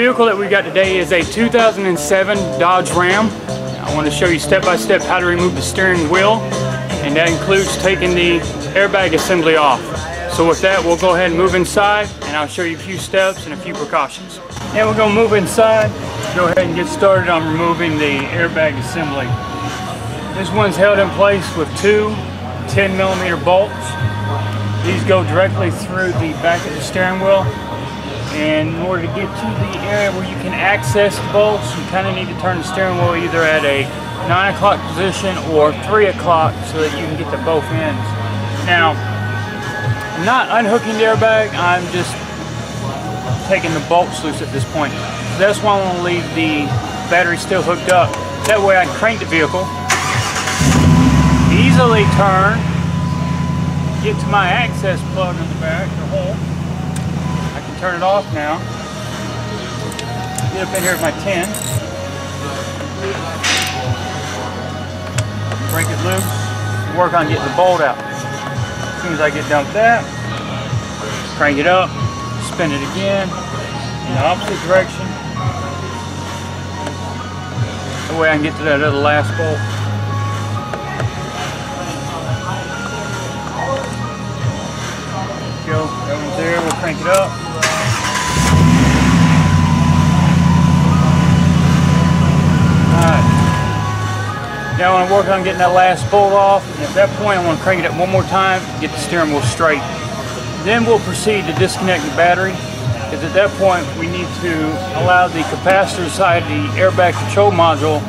vehicle that we got today is a 2007 Dodge Ram. I want to show you step by step how to remove the steering wheel, and that includes taking the airbag assembly off. So with that, we'll go ahead and move inside, and I'll show you a few steps and a few precautions. And we're going to move inside, go ahead and get started on removing the airbag assembly. This one's held in place with two 10mm bolts. These go directly through the back of the steering wheel. And in order to get to the area where you can access the bolts, you kind of need to turn the steering wheel either at a 9 o'clock position or 3 o'clock so that you can get to both ends. Now, I'm not unhooking the airbag, I'm just taking the bolts loose at this point. So that's why I want to leave the battery still hooked up. That way I can crank the vehicle, easily turn, get to my access plug in the back, the hole. Turn it off now. Get up in here with my 10. Break it loose. Work on getting the bolt out. As soon as I get done with that, crank it up, spin it again in the opposite direction. That way I can get to that other last bolt. Go. That one's there. We'll crank it up. Now I want to work on getting that last bolt off, and at that point I want to crank it up one more time, get the steering wheel straight. Then we'll proceed to disconnect the battery, because at that point we need to allow the capacitor side of the airbag control module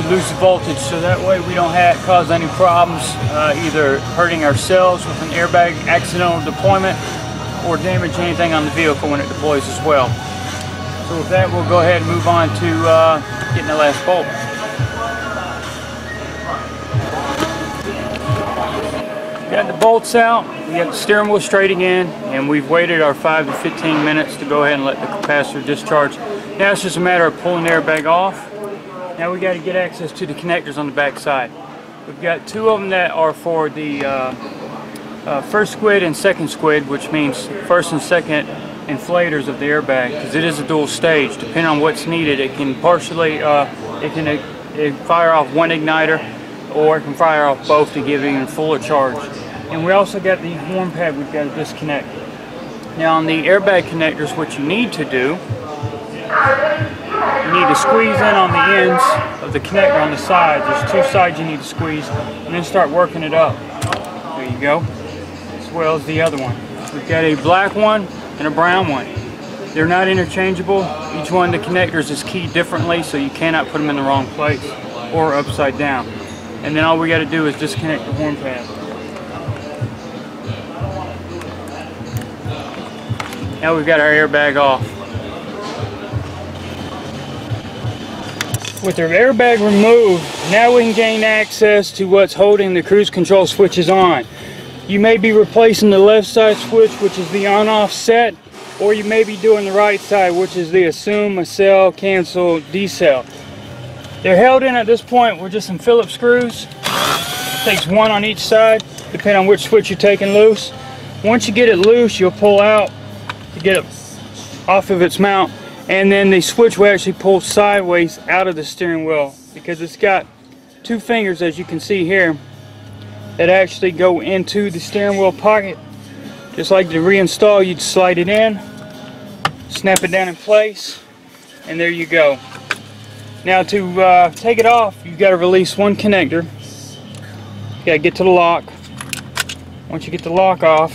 to lose the voltage, so that way we don't cause any problems either hurting ourselves with an airbag accidental deployment or damage anything on the vehicle when it deploys as well. So with that, we'll go ahead and move on to getting the last bolt. Got the bolts out, we got the steering wheel straight again, and we've waited our 5 to 15 minutes to go ahead and let the capacitor discharge. Now it's just a matter of pulling the airbag off. Now we got to get access to the connectors on the back side. We've got two of them that are for the first squid and second squid, which means first and second inflators of the airbag, because it is a dual stage. Depending on what's needed, it can partially, it can fire off one igniter, or it can fire off both to give it even fuller charge. And we also got the horn pad we've got to disconnect. Now on the airbag connectors, what you need to do, you need to squeeze in on the ends of the connector on the sides. There's two sides you need to squeeze, and then start working it up. There you go, as well as the other one. We've got a black one and a brown one. They're not interchangeable. Each one of the connectors is keyed differently, so you cannot put them in the wrong place or upside down. And then all we got to do is disconnect the horn pad. Now we've got our airbag off. With our airbag removed, now we can gain access to what's holding the cruise control switches on. You may be replacing the left side switch, which is the on-off set, or you may be doing the right side, which is the assume, accelerate, cancel, decel. They're held in at this point with just some Phillips screws. It takes one on each side, depending on which switch you're taking loose. Once you get it loose, you'll pull out to get it off of its mount, and then the switch will actually pull sideways out of the steering wheel, because it's got two fingers, as you can see here, that actually go into the steering wheel pocket. Just like to reinstall, you'd slide it in, snap it down in place, and there you go. Now to take it off, you've got to release one connector. You got to get to the lock. Once you get the lock off,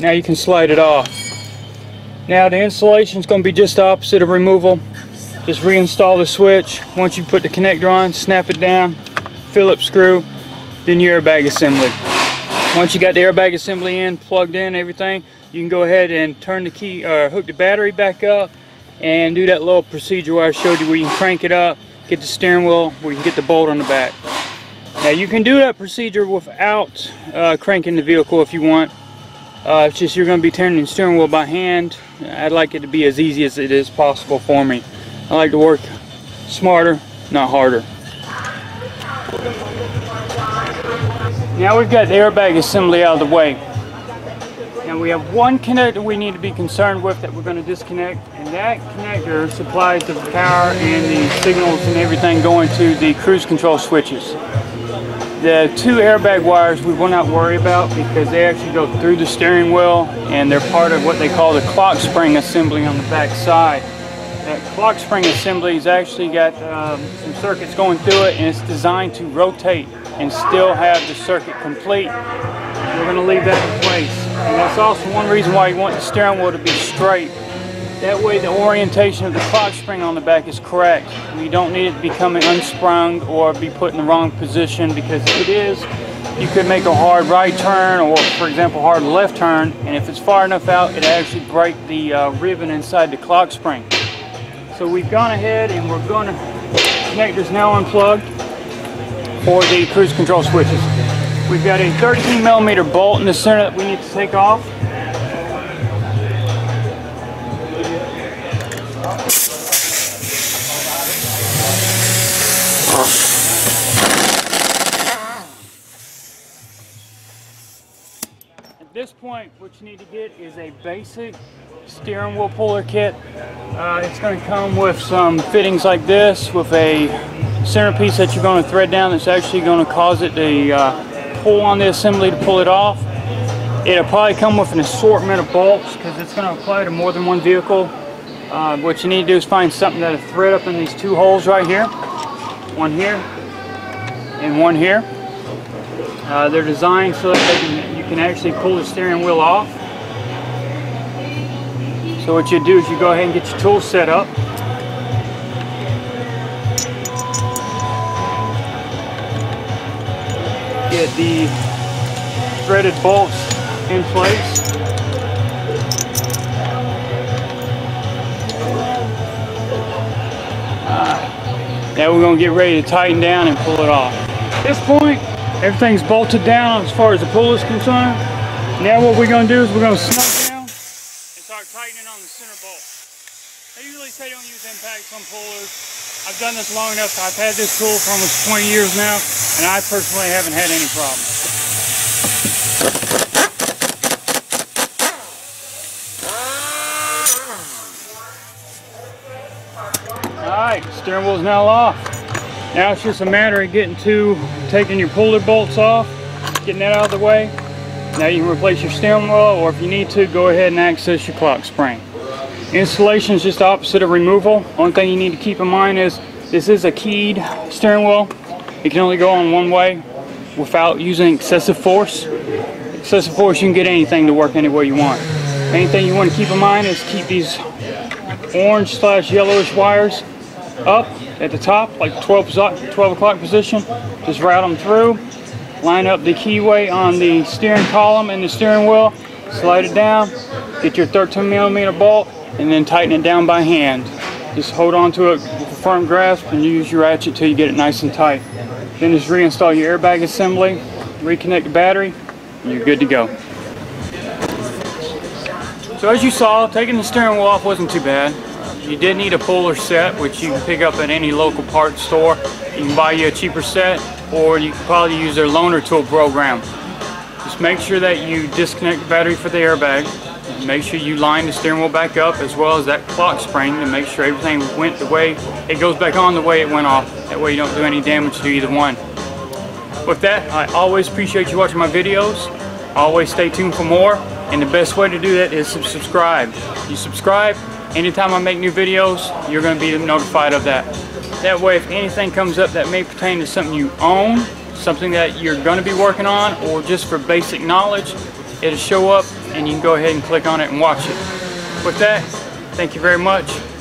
now you can slide it off. Now the installation is going to be just the opposite of removal. Just reinstall the switch. Once you put the connector on, snap it down, Phillips screw, then your airbag assembly. Once you got the airbag assembly in, plugged in, everything, you can go ahead and turn the key or hook the battery back up, and do that little procedure where I showed you, where you can crank it up, get the steering wheel, where you can get the bolt on the back. Now you can do that procedure without cranking the vehicle if you want. It's just you're going to be turning the steering wheel by hand. I'd like it to be as easy as it is possible for me. I like to work smarter, not harder. Now we've got the airbag assembly out of the way. Now we have one connector we need to be concerned with that we're going to disconnect, and that connector supplies the power and the signals and everything going to the cruise control switches. The two airbag wires we will not worry about because they actually go through the steering wheel and they're part of what they call the clock spring assembly on the back side. That clock spring assembly has actually got some circuits going through it, and it's designed to rotate and still have the circuit complete. We're going to leave that in place. And that's also one reason why you want the steering wheel to be straight. That way the orientation of the clock spring on the back is correct. You don't need it to be coming unsprung or be put in the wrong position, because if it is, you could make a hard right turn or, for example, hard left turn, and if it's far enough out, it actually break the ribbon inside the clock spring. So we've gone ahead and we're going to connect this now unplugged for the cruise control switches. We've got a 13 millimeter bolt in the center that we need to take off. At this point, what you need to get is a basic steering wheel puller kit. It's going to come with some fittings like this, with a centerpiece that you're going to thread down that's actually going to cause it to pull on the assembly to pull it off. It'll probably come with an assortment of bolts because it's going to apply to more than one vehicle. What you need to do is find something that'll thread up in these two holes right here. One here and one here. They're designed so that you can actually pull the steering wheel off. So what you do is you go ahead and get your tools set up. Get the threaded bolts in place. Now we're going to get ready to tighten down and pull it off. At this point, everything's bolted down as far as the pull is concerned. Now what we're going to do is we're going to snug down and start tightening on the center bolt. I usually say don't use impacts on pullers. I've done this long enough, I've had this tool for almost 20 years now, and I personally haven't had any problems. Alright, steering wheel's now off. Now it's just a matter of getting to taking your puller bolts off, getting that out of the way. Now you can replace your steering wheel, or if you need to, go ahead and access your clock spring. Installation is just the opposite of removal. Only thing you need to keep in mind is this is a keyed steering wheel. It can only go on one way without using excessive force. Excessive force, you can get anything to work any way you want. Anything you want to keep in mind is keep these orange / yellowish wires up at the top, like the 12 o'clock position. Just route them through. Line up the keyway on the steering column and the steering wheel. Slide it down. Get your 13 millimeter bolt, and then tighten it down by hand. Just hold on to it with a firm grasp and use your ratchet till you get it nice and tight. Then just reinstall your airbag assembly, reconnect the battery, and you're good to go. So as you saw, taking the steering wheel off wasn't too bad. You did need a puller set, which you can pick up at any local parts store. You can buy you a cheaper set, or you can probably use their loaner tool program. Just make sure that you disconnect the battery for the airbag. Make sure you line the steering wheel back up as well as that clock spring to make sure everything went the way it goes back on the way it went off. That way you don't do any damage to either one. With that, I always appreciate you watching my videos. Always stay tuned for more, and the best way to do that is to subscribe. You subscribe, anytime I make new videos, you're going to be notified of that. That way if anything comes up that may pertain to something you own, something that you're going to be working on, or just for basic knowledge, it'll show up and you can go ahead and click on it and watch it. With that, thank you very much.